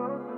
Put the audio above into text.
Beats.